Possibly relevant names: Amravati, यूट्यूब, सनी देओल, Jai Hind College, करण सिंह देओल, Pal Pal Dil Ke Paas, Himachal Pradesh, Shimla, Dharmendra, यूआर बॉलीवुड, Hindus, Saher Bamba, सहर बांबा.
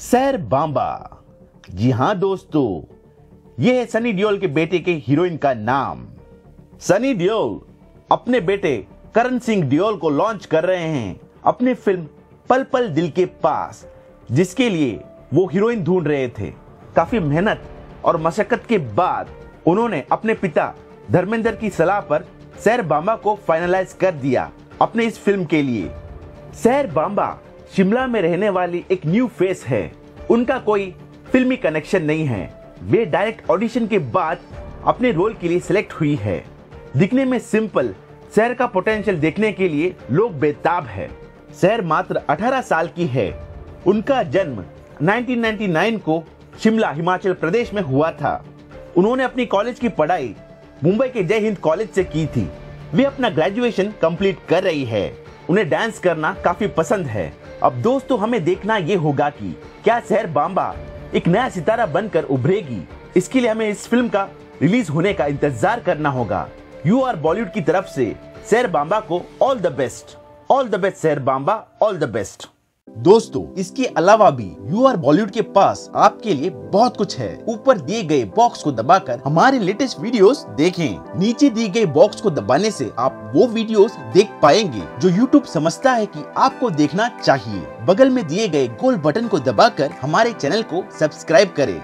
सहर बांबा। जी हाँ दोस्तों, यह है सनी देओल के बेटे के हीरोइन का नाम। सनी देओल अपने बेटे करण सिंह देओल को लॉन्च कर रहे हैं अपनी फिल्म पल पल दिल के पास, जिसके लिए वो हीरोइन ढूंढ रहे थे। काफी मेहनत और मशक्कत के बाद उन्होंने अपने पिता धर्मेंद्र की सलाह पर सहर बांबा को फाइनलाइज कर दिया अपने इस फिल्म के लिए। सहर बांबा शिमला में रहने वाली एक न्यू फेस है। उनका कोई फिल्मी कनेक्शन नहीं है। वे डायरेक्ट ऑडिशन के बाद अपने रोल के लिए सिलेक्ट हुई है। दिखने में सिंपल, सहर का पोटेंशियल देखने के लिए लोग बेताब है। सहर मात्र 18 साल की है। उनका जन्म 1999 को शिमला हिमाचल प्रदेश में हुआ था। उन्होंने अपनी कॉलेज की पढ़ाई मुंबई के जय हिंद कॉलेज से की थी। वे अपना ग्रेजुएशन कंप्लीट कर रही है। उन्हें डांस करना काफी पसंद है। अब दोस्तों, हमें देखना ये होगा कि क्या सहर बांबा एक नया सितारा बनकर उभरेगी। इसके लिए हमें इस फिल्म का रिलीज होने का इंतजार करना होगा। यूआर बॉलीवुड की तरफ से सहर बांबा को all the best. All the best सहर बांबा, all the best. दोस्तों, इसके अलावा भी यूआर बॉलीवुड के पास आपके लिए बहुत कुछ है। ऊपर दिए गए बॉक्स को दबाकर हमारे लेटेस्ट वीडियोस देखें। नीचे दिए गए बॉक्स को दबाने से आप वो वीडियोस देख पाएंगे जो यूट्यूब समझता है कि आपको देखना चाहिए। बगल में दिए गए गोल बटन को दबाकर हमारे चैनल को सब्सक्राइब करें।